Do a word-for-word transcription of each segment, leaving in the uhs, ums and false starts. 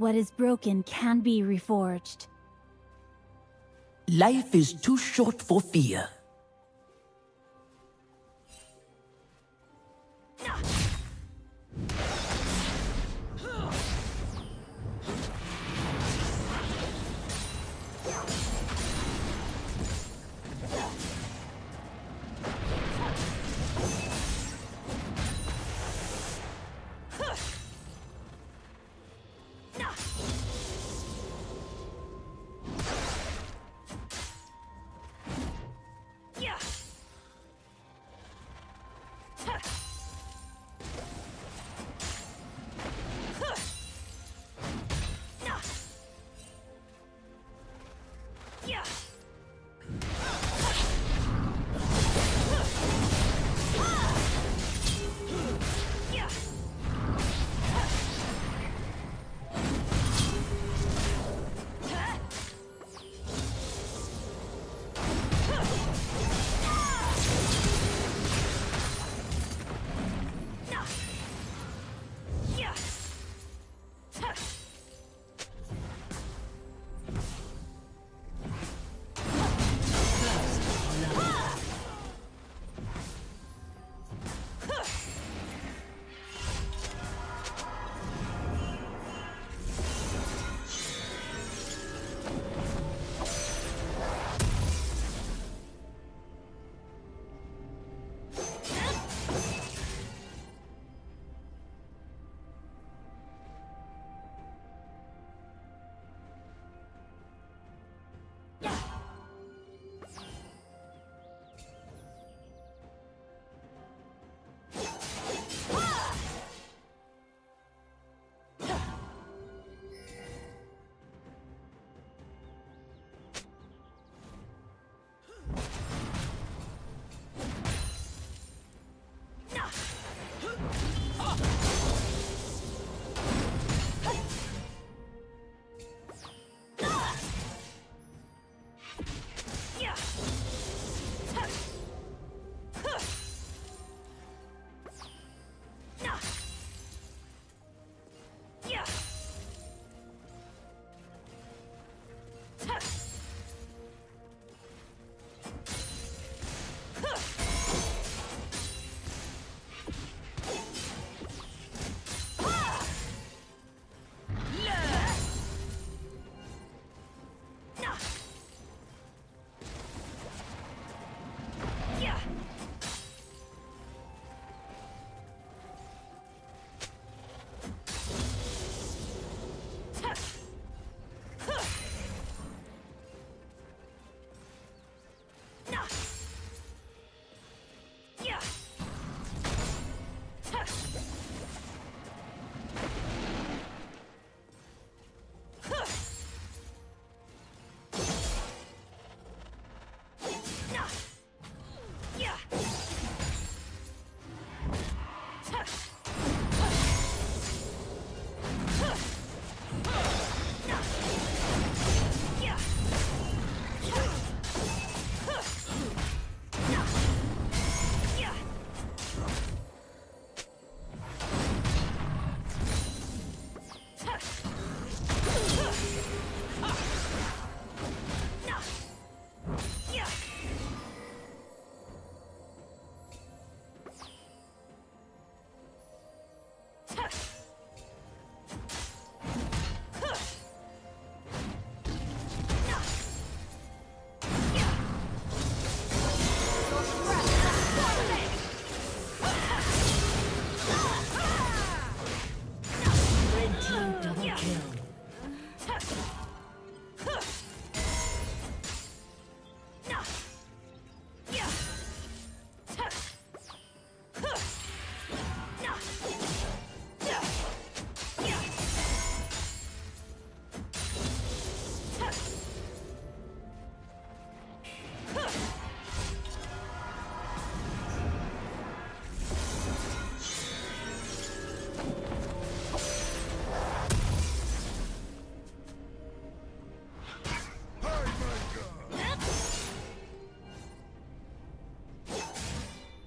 What is broken can be reforged. Life is too short for fear.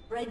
The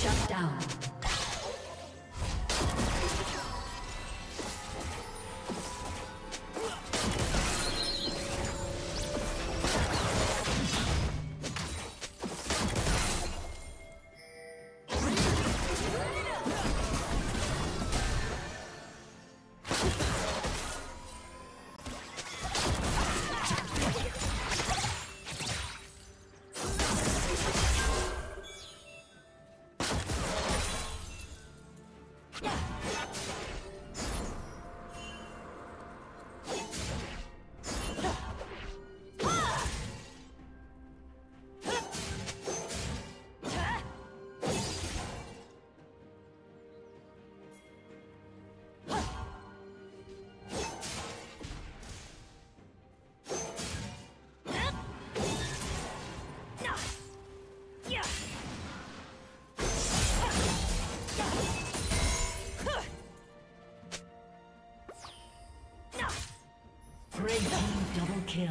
Shut down. Red team double kill.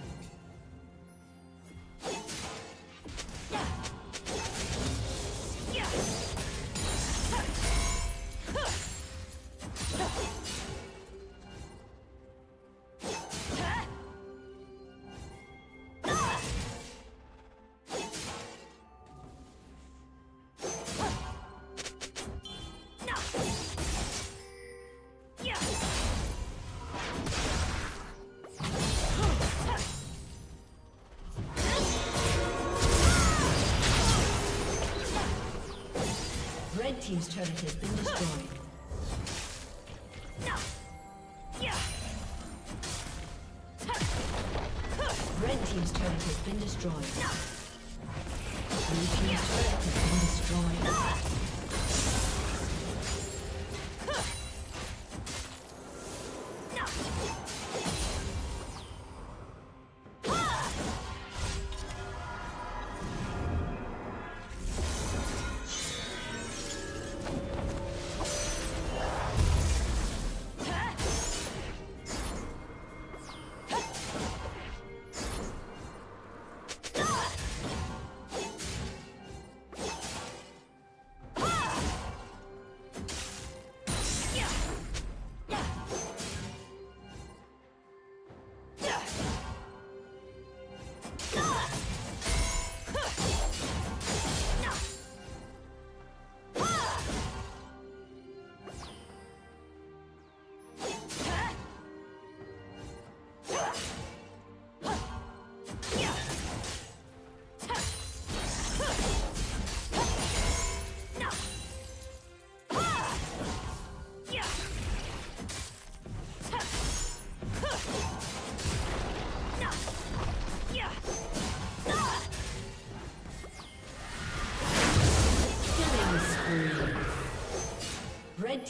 Team's turret has been destroyed. Red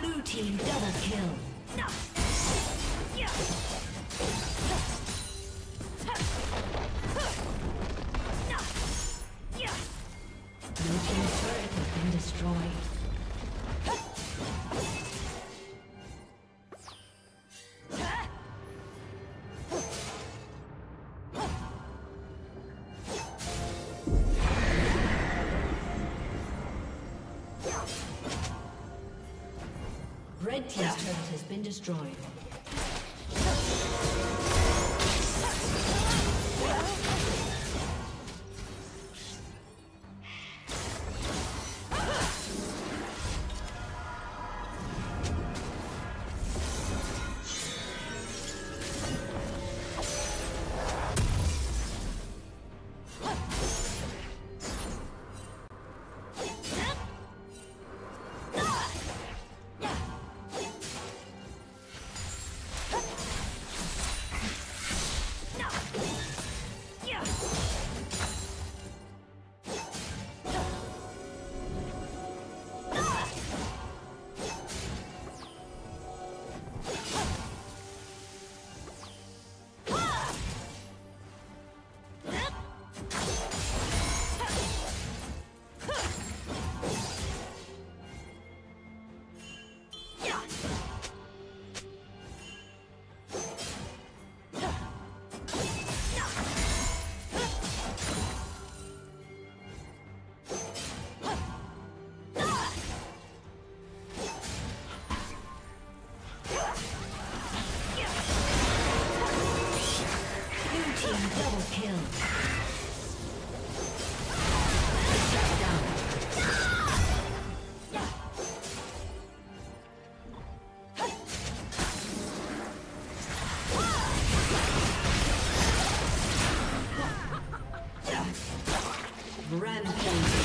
Blue team's turret has been destroyed. Team's turret has been destroyed. Red team's turret has been destroyed. Rampage.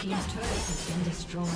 Team's turret has been destroyed.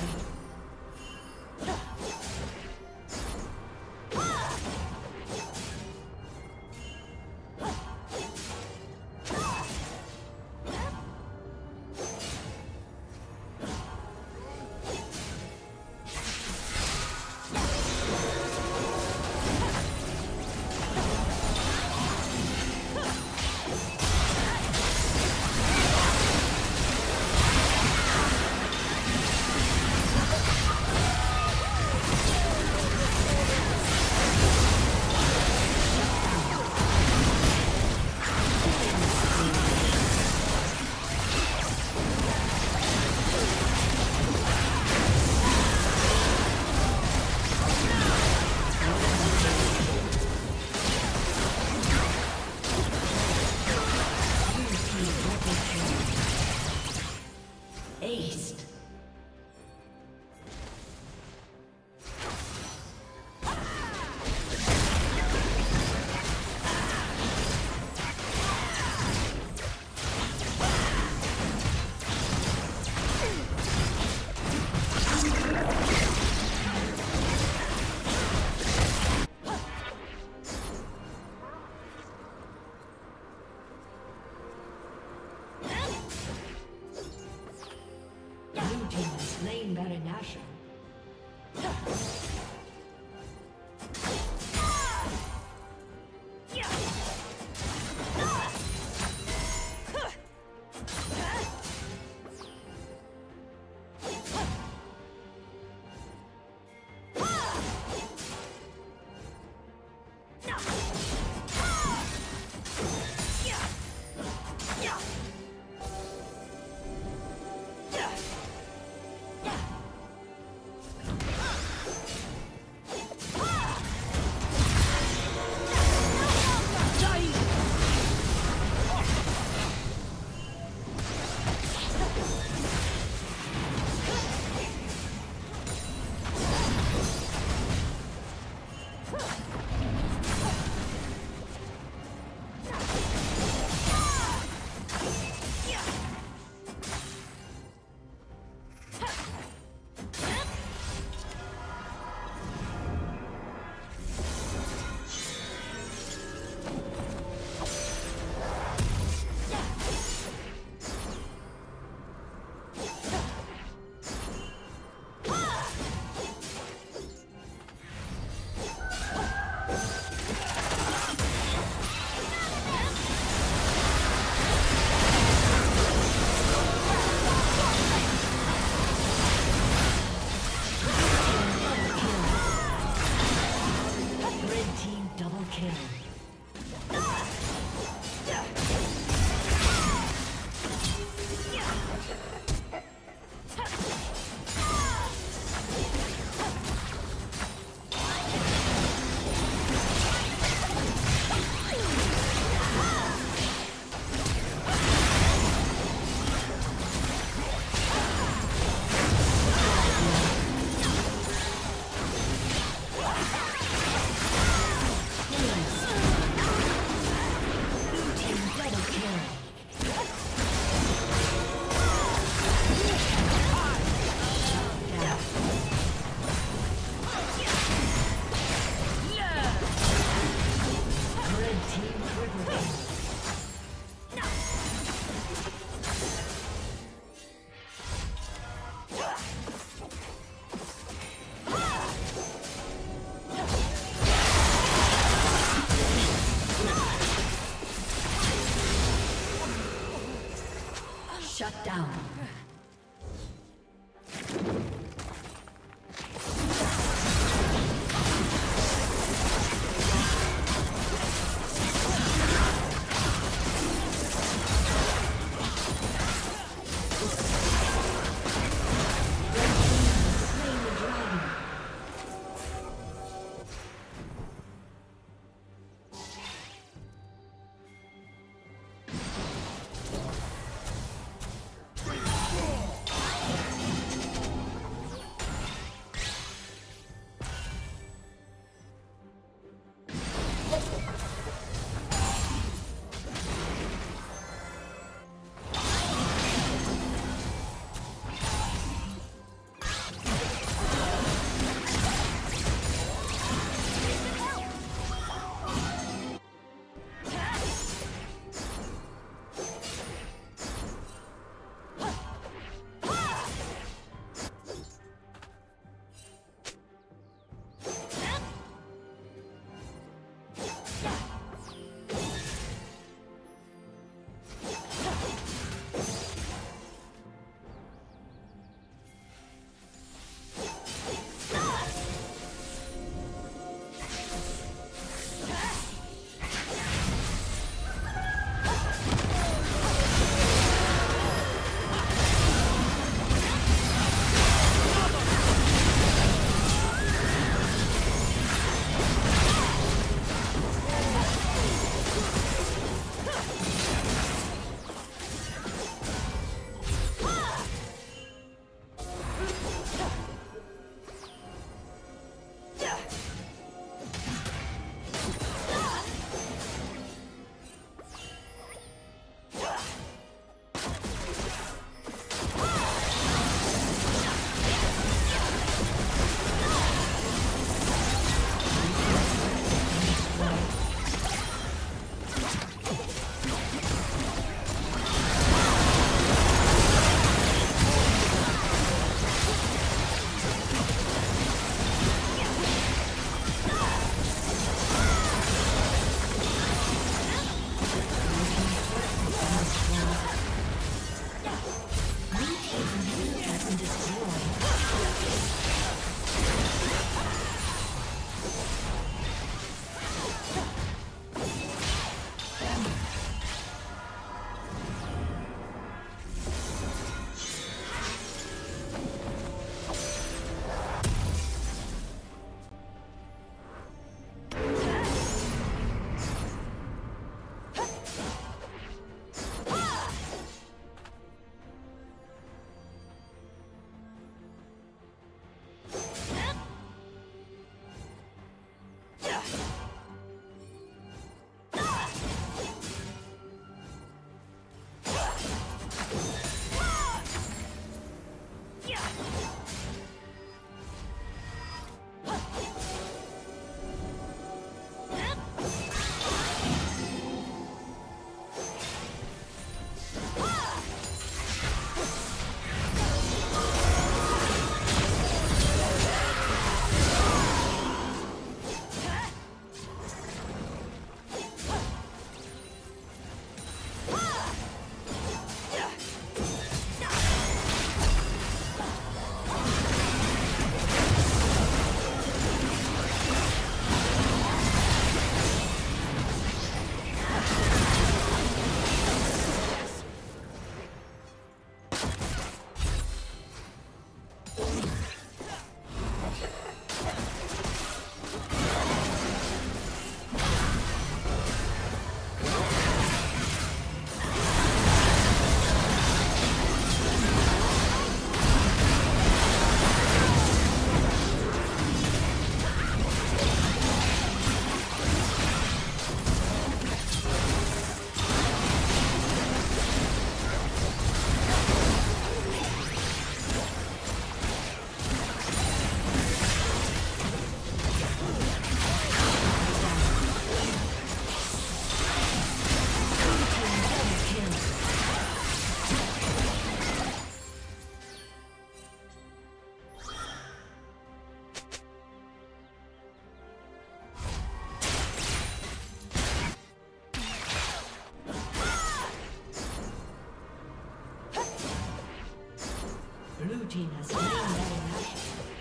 team has slain the enemy.